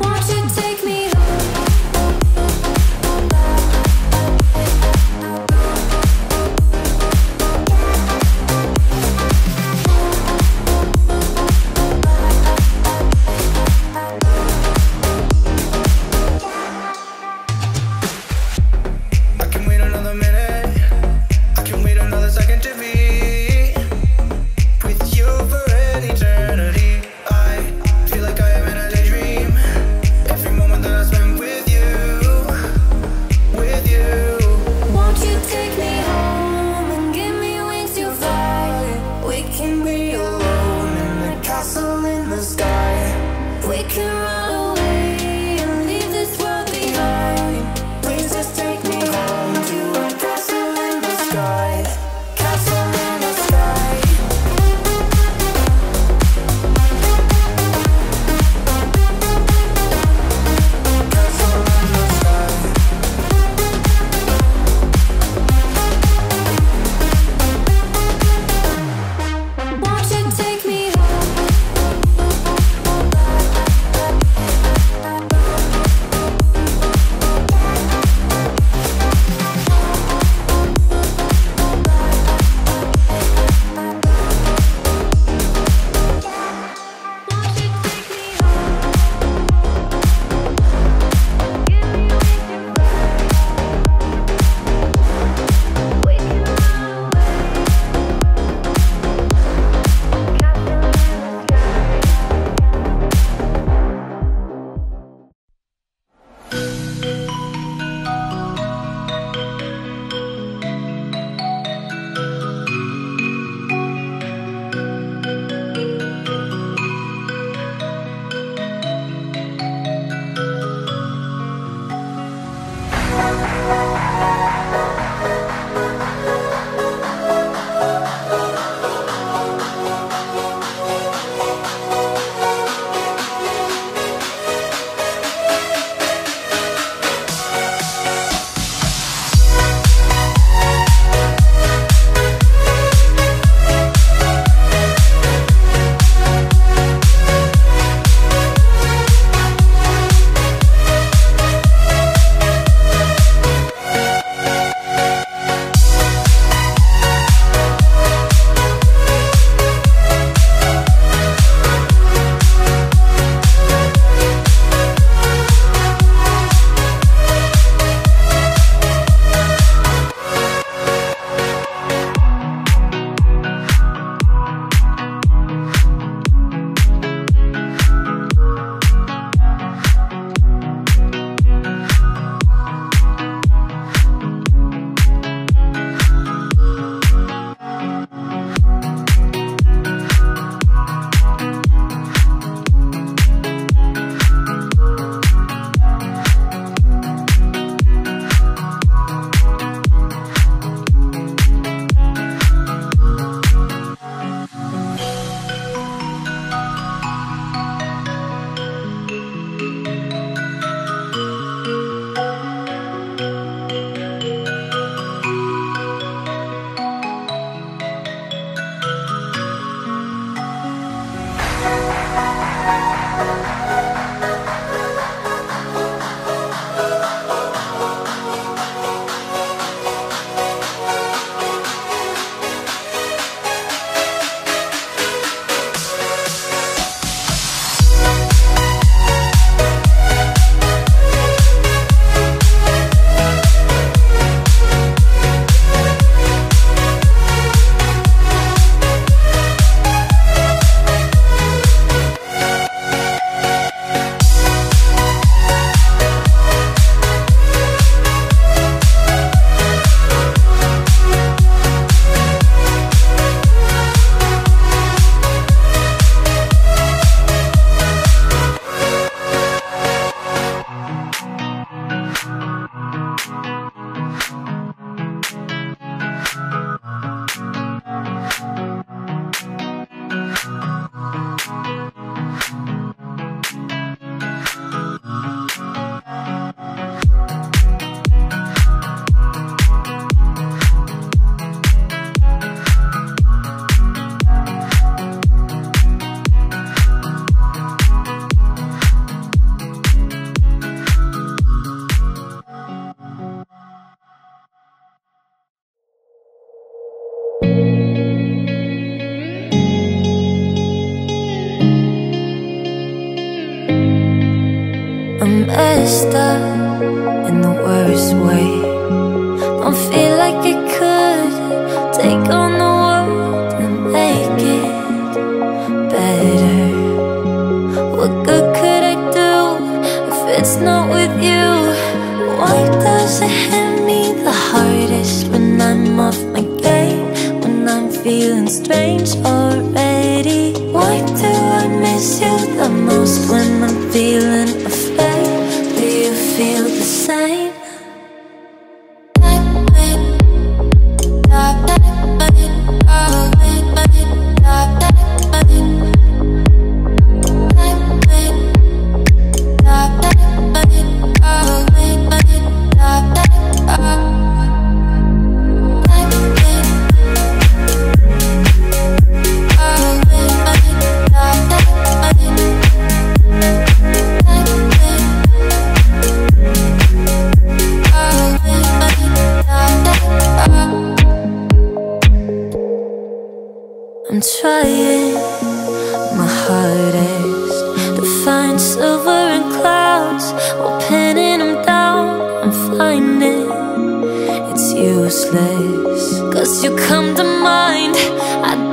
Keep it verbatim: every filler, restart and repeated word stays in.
Won't you take me home? messed up in the worst way. Don't feel like it could take on the world and make it better. What good could I do if it's not with you? Why does it hit me the hardest when I'm off my game, when I'm feeling strange already? Why do I miss you the most when I'm feeling afraid? Do you feel the same? I'm trying my hardest to find silver in clouds, while pinning them down, I'm finding it's useless. Cause you come to mind, I